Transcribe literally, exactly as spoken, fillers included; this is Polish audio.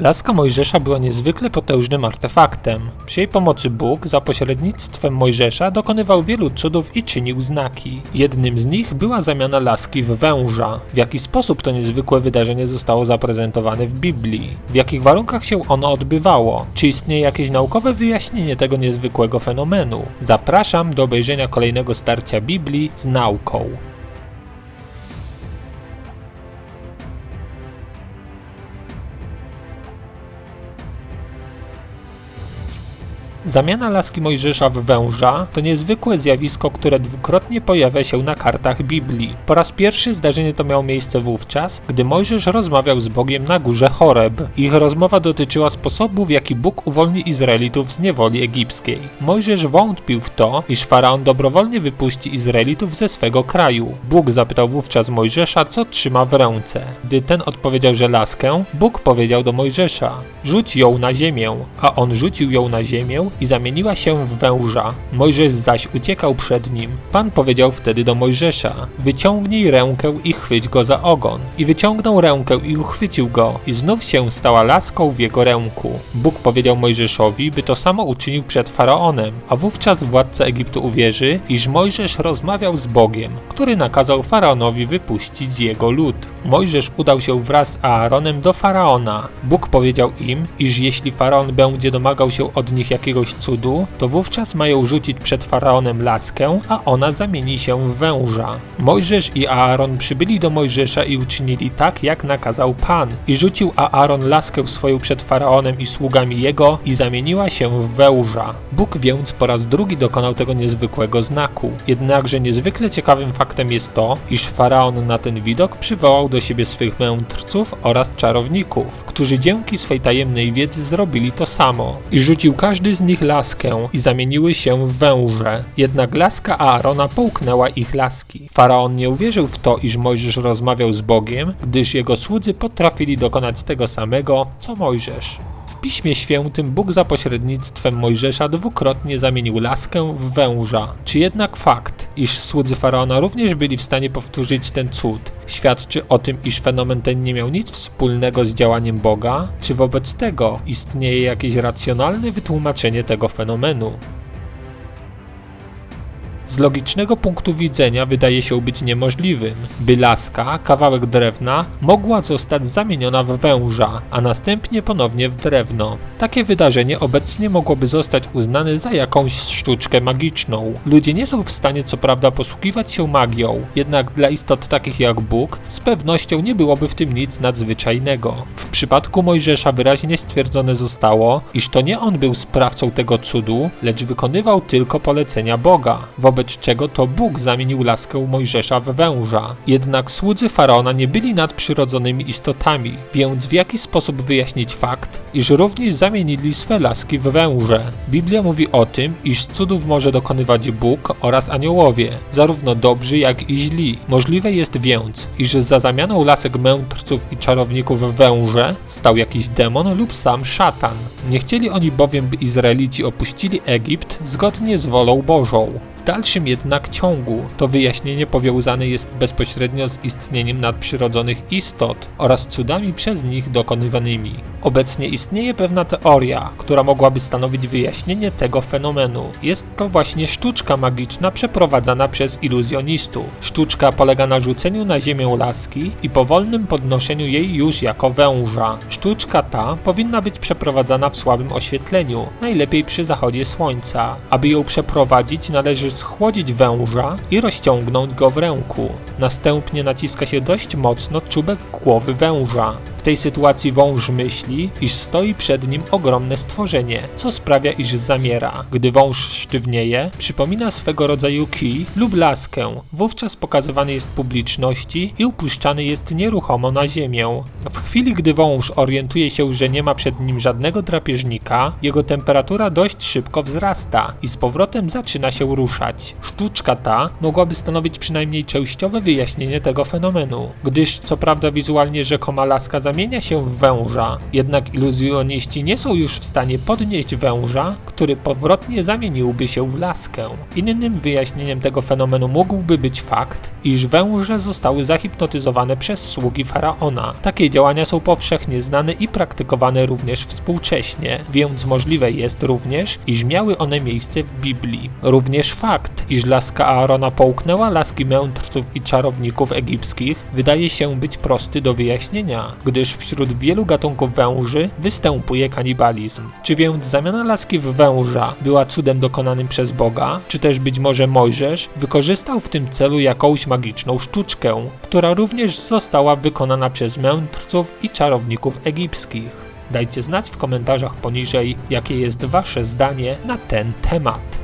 Laska Mojżesza była niezwykle potężnym artefaktem. Przy jej pomocy Bóg, za pośrednictwem Mojżesza, dokonywał wielu cudów i czynił znaki. Jednym z nich była zamiana laski w węża. W jaki sposób to niezwykłe wydarzenie zostało zaprezentowane w Biblii? W jakich warunkach się ono odbywało? Czy istnieje jakieś naukowe wyjaśnienie tego niezwykłego fenomenu? Zapraszam do obejrzenia kolejnego starcia Biblii z nauką. Zamiana laski Mojżesza w węża to niezwykłe zjawisko, które dwukrotnie pojawia się na kartach Biblii. Po raz pierwszy zdarzenie to miało miejsce wówczas, gdy Mojżesz rozmawiał z Bogiem na górze Choreb. Ich rozmowa dotyczyła sposobu, w jaki Bóg uwolni Izraelitów z niewoli egipskiej. Mojżesz wątpił w to, iż Faraon dobrowolnie wypuści Izraelitów ze swego kraju. Bóg zapytał wówczas Mojżesza, co trzyma w ręce. Gdy ten odpowiedział, że laskę, Bóg powiedział do Mojżesza: rzuć ją na ziemię, a on rzucił ją na ziemię i zamieniła się w węża. Mojżesz zaś uciekał przed nim. Pan powiedział wtedy do Mojżesza: wyciągnij rękę i chwyć go za ogon. I wyciągnął rękę i uchwycił go, i znów się stała laską w jego ręku. Bóg powiedział Mojżeszowi, by to samo uczynił przed Faraonem, a wówczas władca Egiptu uwierzy, iż Mojżesz rozmawiał z Bogiem, który nakazał Faraonowi wypuścić jego lud. Mojżesz udał się wraz z Aaronem do Faraona. Bóg powiedział im, iż jeśli Faraon będzie domagał się od nich jakiegoś cudu, to wówczas mają rzucić przed Faraonem laskę, a ona zamieni się w węża. Mojżesz i Aaron przybyli do Mojżesza i uczynili tak, jak nakazał Pan. I rzucił Aaron laskę swoją przed Faraonem i sługami jego i zamieniła się w węża. Bóg więc po raz drugi dokonał tego niezwykłego znaku. Jednakże niezwykle ciekawym faktem jest to, iż Faraon na ten widok przywołał do siebie swych mędrców oraz czarowników, którzy dzięki swej tajemnej wiedzy zrobili to samo. I rzucił każdy z nich laskę i zamieniły się w węże. Jednak laska Aarona połknęła ich laski. Faraon nie uwierzył w to, iż Mojżesz rozmawiał z Bogiem, gdyż jego słudzy potrafili dokonać tego samego, co Mojżesz. W Piśmie Świętym Bóg za pośrednictwem Mojżesza dwukrotnie zamienił laskę w węża. Czy jednak fakt, iż słudzy Faraona również byli w stanie powtórzyć ten cud, świadczy o tym, iż fenomen ten nie miał nic wspólnego z działaniem Boga? Czy wobec tego istnieje jakieś racjonalne wytłumaczenie tego fenomenu? Z logicznego punktu widzenia wydaje się być niemożliwym, by laska, kawałek drewna, mogła zostać zamieniona w węża, a następnie ponownie w drewno. Takie wydarzenie obecnie mogłoby zostać uznane za jakąś sztuczkę magiczną. Ludzie nie są w stanie co prawda posługiwać się magią, jednak dla istot takich jak Bóg z pewnością nie byłoby w tym nic nadzwyczajnego. W przypadku Mojżesza wyraźnie stwierdzone zostało, iż to nie on był sprawcą tego cudu, lecz wykonywał tylko polecenia Boga. Wobec Wobec czego to Bóg zamienił laskę Mojżesza w węża. Jednak słudzy Faraona nie byli nadprzyrodzonymi istotami, więc w jaki sposób wyjaśnić fakt, iż również zamienili swe laski w węże? Biblia mówi o tym, iż cudów może dokonywać Bóg oraz aniołowie, zarówno dobrzy jak i źli. Możliwe jest więc, iż za zamianą lasek mędrców i czarowników w węże stał jakiś demon lub sam szatan. Nie chcieli oni bowiem, by Izraelici opuścili Egipt zgodnie z wolą Bożą. W dalszym jednak ciągu to wyjaśnienie powiązane jest bezpośrednio z istnieniem nadprzyrodzonych istot oraz cudami przez nich dokonywanymi. Obecnie istnieje pewna teoria, która mogłaby stanowić wyjaśnienie tego fenomenu. Jest to właśnie sztuczka magiczna przeprowadzana przez iluzjonistów. Sztuczka polega na rzuceniu na ziemię laski i powolnym podnoszeniu jej już jako węża. Sztuczka ta powinna być przeprowadzana w słabym oświetleniu, najlepiej przy zachodzie słońca. Aby ją przeprowadzić, należy schłodzić węża i rozciągnąć go w ręku. Następnie naciska się dość mocno czubek głowy węża. W tej sytuacji wąż myśli, iż stoi przed nim ogromne stworzenie, co sprawia, iż zamiera. Gdy wąż sztywnieje, przypomina swego rodzaju kij lub laskę. Wówczas pokazywany jest publiczności i upuszczany jest nieruchomo na ziemię. W chwili, gdy wąż orientuje się, że nie ma przed nim żadnego drapieżnika, jego temperatura dość szybko wzrasta i z powrotem zaczyna się ruszać. Sztuczka ta mogłaby stanowić przynajmniej częściowe wyjaśnienie tego fenomenu, gdyż co prawda wizualnie rzekoma laska zamienia się w węża, jednak iluzjoniści nie są już w stanie podnieść węża, który powrotnie zamieniłby się w laskę. Innym wyjaśnieniem tego fenomenu mógłby być fakt, iż węże zostały zahipnotyzowane przez sługi Faraona. Takie działania są powszechnie znane i praktykowane również współcześnie, więc możliwe jest również, iż miały one miejsce w Biblii. Również fakt, iż laska Aarona połknęła laski mędrców i czarowników egipskich, wydaje się być prosty do wyjaśnienia, gdyż wśród wielu gatunków węży występuje kanibalizm. Czy więc zamiana laski w węża była cudem dokonanym przez Boga, czy też być może Mojżesz wykorzystał w tym celu jakąś magiczną sztuczkę, która również została wykonana przez mędrców i czarowników egipskich? Dajcie znać w komentarzach poniżej, jakie jest wasze zdanie na ten temat.